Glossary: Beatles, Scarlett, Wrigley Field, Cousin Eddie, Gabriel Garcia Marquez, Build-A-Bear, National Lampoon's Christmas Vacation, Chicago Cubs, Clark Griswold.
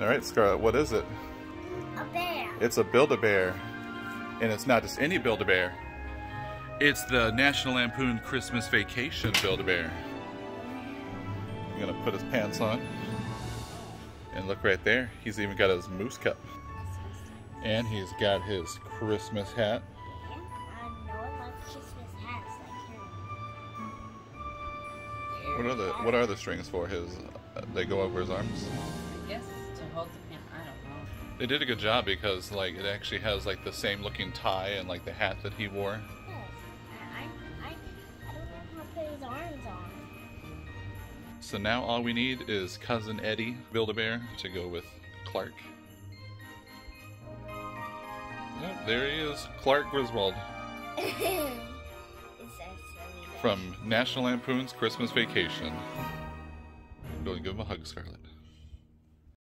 All right, Scarlett, what is it? A bear. It's a Build-A-Bear. And it's not just any Build-A-Bear. It's the National Lampoon's Christmas Vacation Build-A-Bear. I'm going to put his pants on. And look right there. He's even got his moose cup. And he's got his Christmas hat. Yeah, no one loves Christmas hats like him. What are the strings for? They go over his arms? I guess to hold the pants. I don't know. They did a good job because like it actually has like the same looking tie and like the hat that he wore. Yes. I don't know how to put his arms on. So now all we need is Cousin Eddie Build-A-Bear to go with Clark. Yep, there he is, Clark Griswold. From National Lampoon's Christmas Vacation. I'm going to give him a hug, Scarlett.